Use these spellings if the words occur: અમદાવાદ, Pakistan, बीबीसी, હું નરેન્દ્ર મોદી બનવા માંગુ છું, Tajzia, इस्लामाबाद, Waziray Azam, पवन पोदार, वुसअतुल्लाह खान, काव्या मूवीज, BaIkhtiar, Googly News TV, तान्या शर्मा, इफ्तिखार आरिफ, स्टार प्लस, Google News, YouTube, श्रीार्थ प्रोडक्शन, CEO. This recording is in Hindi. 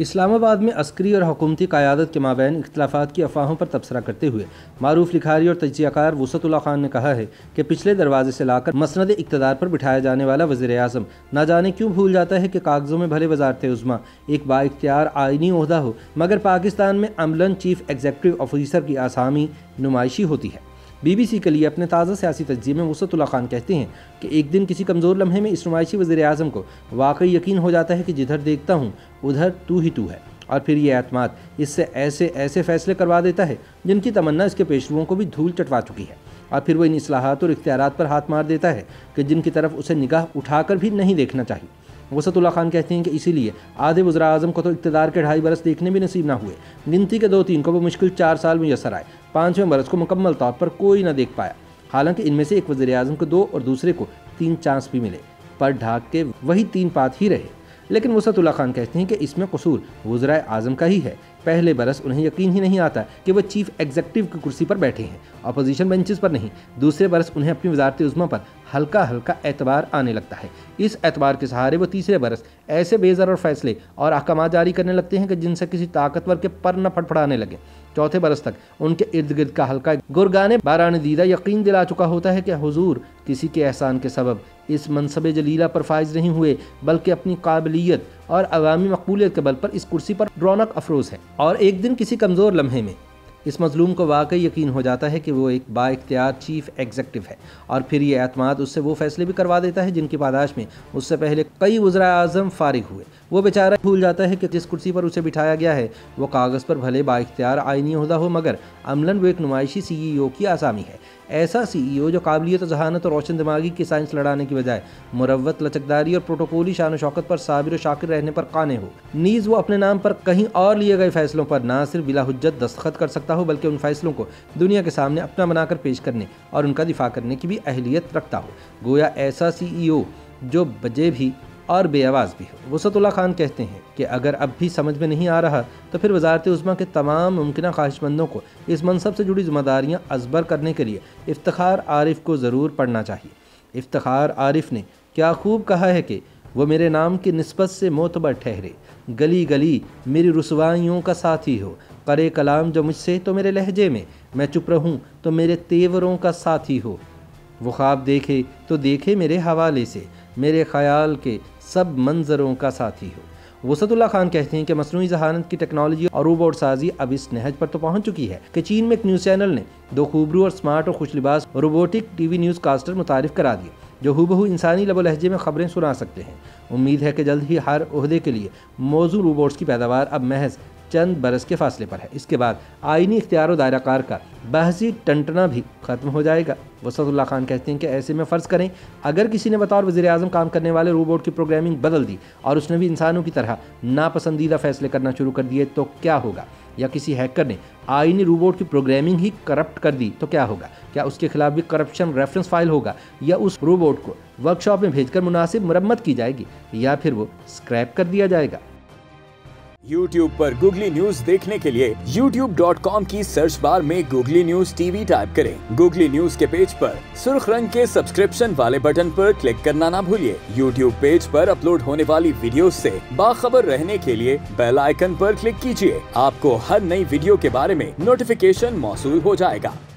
इस्लामाबाद में अस्करी और हुकूमती क़यादत के माबैन इख्तिलाफ़ात की अफवाहों पर तबसरा करते हुए मारूफ़ लिखारी और तजज़ियाकार वुसअतुल्लाह खान ने कहा है कि पिछले दरवाजे से लाकर मसनद इक़्तिदार पर बिठाया जाने वाला वज़ीर-ए-आज़म ना जाने क्यों भूल जाता है कि कागज़ों में भले वज़ारत-ए-उज़्मा एक बाइख्तियार आइनी ओहदा हो, मगर पाकिस्तान में अमलन चीफ एग्जीक्यूटिव ऑफिसर की आसामी नुमाइशी होती है। बीबीसी के लिए अपने ताज़ा सियासी तज्ज़िये में वुसअतुल्लाह खान कहते हैं कि एक दिन किसी कमज़ोर लम्हे में इस नुमाइशी वज़ीर-ए-आज़म को वाकई यकीन हो जाता है कि जिधर देखता हूँ उधर तू ही तू है, और फिर ये एतमाद इससे ऐसे ऐसे फ़ैसले करवा देता है जिनकी तमन्ना इसके पेशरुओं को भी धूल चटवा चुकी है, और फिर वह इन इस्लाहात और इख्तियारात पर हाथ मार देता है कि जिनकी तरफ उसे निगाह उठाकर भी नहीं देखना चाहिए। वुसअतुल्लाह खान कहते हैं कि इसीलिए आधे वज़ीर-ए-आज़म को तो इक़्तिदार के 2.5 बरस देखने भी नसीब ना हुए, गिनती के 2-3 को वो मुश्किल 4 साल मुयसर आए, 5वें बरस को मुकम्मल तौर पर कोई ना देख पाया। हालांकि इनमें से एक वज़ीर-ए-आज़म को 2 और दूसरे को 3 चांस भी मिले, पर ढाक के वही 3 पात ही रहे। लेकिन वुसअतुल्लाह खान कहते हैं कि इसमें कसूर वज़ीर-ए-आज़म का ही है। पहले बरस उन्हें यकीन ही नहीं आता कि वह चीफ एग्जीक्यूटिव की कुर्सी पर बैठे हैं, अपोजिशन बेंचेस पर नहीं। दूसरे बरस उन्हें अपनी वज़ारत-ए-उज़्मा पर हल्का हल्का एतबार आने लगता है। इस एतबार के सहारे वो तीसरे बरस ऐसे बेज़र और फैसले और अहकाम जारी करने लगते हैं कि जिनसे किसी ताकतवर के पर न फड़फड़ाने लगे। 4थे बरस तक उनके इर्द गिर्द का हल्का गुरगाने बारान दीदा यकीन दिला चुका होता है कि हुजूर किसी के एहसान के सबब इस मनसब जलीला पर फाइज नहीं हुए, बल्कि अपनी काबिलियत और अवामी मकबूलियत के बल पर इस कुर्सी पर रौनक अफरोज़ है। और एक दिन किसी कमज़ोर लम्हे में इस मज़लूम को वाकई यकीन हो जाता है कि वो एक बाइख्तियार चीफ एग्जीक्यूटिव है, और फिर ये एतमाद उससे वो फ़ैसले भी करवा देता है जिनकी पादाश में उससे पहले कई वज़ीर-ए-आज़म फ़ारिग हुए। वो बेचारा भूल जाता है कि जिस कुर्सी पर उसे बिठाया गया है वो कागज़ पर भले बाइख्तियार आइनी ओहदा हो, मगर अमलन वो एक नुमाइशी CEO की आसामी है। ऐसा CEO जो काबिलियत, जहानत और रोशन दिमागी की साइंस लड़ाने की बजाय मुरवत, लचकदारी और प्रोटोकॉली शान शौकत पर साबिर और शाकिर रहने पर काने हो। नीज़ वो अपने नाम पर कहीं और लिए गए फ़ैसलों पर ना सिर्फ बिला हुज्जत दस्तखत कर सकता हो, बल्कि उन फ़ैसलों को दुनिया के सामने अपना बनाकर पेश करने और उनका दिफा करने की भी अहलियत रखता हो। गोया ऐसा CEO जो बजे भी और बेआवाज़ भी हो। वुसअतुल्लाह खान कहते हैं कि अगर अब भी समझ में नहीं आ रहा तो फिर वज़ारत-ए-उज़्मा के तमाम मुमकिन ख्वाहिशमंदों को इस मनसब से जुड़ी जिम्मेदारियां अजबर करने के लिए इफ्तिखार आरिफ को ज़रूर पढ़ना चाहिए। इफ्तिखार आरिफ ने क्या खूब कहा है कि वो मेरे नाम की निस्बत से मोतबर ठहरे, गली गली मेरी रुसवाइयों का साथी हो, करे कलाम जो मुझसे तो मेरे लहजे में, मैं चुप रहूँ तो मेरे तेवरों का साथी हो, वो ख्वाब देखे तो देखे मेरे हवाले से, मेरे ख़याल के सब मंजरों का साथी हो। वुसअतुल्लाह खान कहते हैं कि मसनूई जहानत की टेक्नोलॉजी और रोबोट साजी अब इस नहज पर तो पहुंच चुकी है कि चीन में एक न्यूज़ चैनल ने 2 खूबरू और स्मार्ट और खुशलिबास रोबोटिक TV न्यूज़ कास्टर मुतारिफ करा दिए जो हूबहू इंसानी लबो लहजे में ख़बरें सुना सकते हैं। उम्मीद है कि जल्द ही हर ओहदे के लिए मौजूद रोबोट्स की पैदावार अब महज चंद बरस के फासले पर है। इसके बाद आइनी इख्तियार दायरा कार का बहसी टंटना भी खत्म हो जाएगा। वुसअतुल्लाह खान कहते हैं कि ऐसे में फ़र्ज़ करें अगर किसी ने बतौर वज़ीर-ए-आज़म काम करने वाले रोबोट की प्रोग्रामिंग बदल दी और उसने भी इंसानों की तरह नापसंदीदा फ़ैसले करना शुरू कर दिए तो क्या होगा, या किसी हैकर ने आइनी रोबोट की प्रोग्रामिंग ही करप्ट कर दी तो क्या होगा, क्या उसके खिलाफ भी करप्शन रेफरेंस फाइल होगा, या उस रोबोट को वर्कशॉप में भेजकर मुनासिब मरम्मत की जाएगी, या फिर वो स्क्रैप कर दिया जाएगा। YouTube पर Google News देखने के लिए YouTube.com की सर्च बार में Google News TV टाइप करें। Google News के पेज पर सुर्ख रंग के सब्सक्रिप्शन वाले बटन पर क्लिक करना ना भूलिए। YouTube पेज पर अपलोड होने वाली वीडियोस से बाखबर रहने के लिए बेल आइकन पर क्लिक कीजिए। आपको हर नई वीडियो के बारे में नोटिफिकेशन मौसूल हो जाएगा।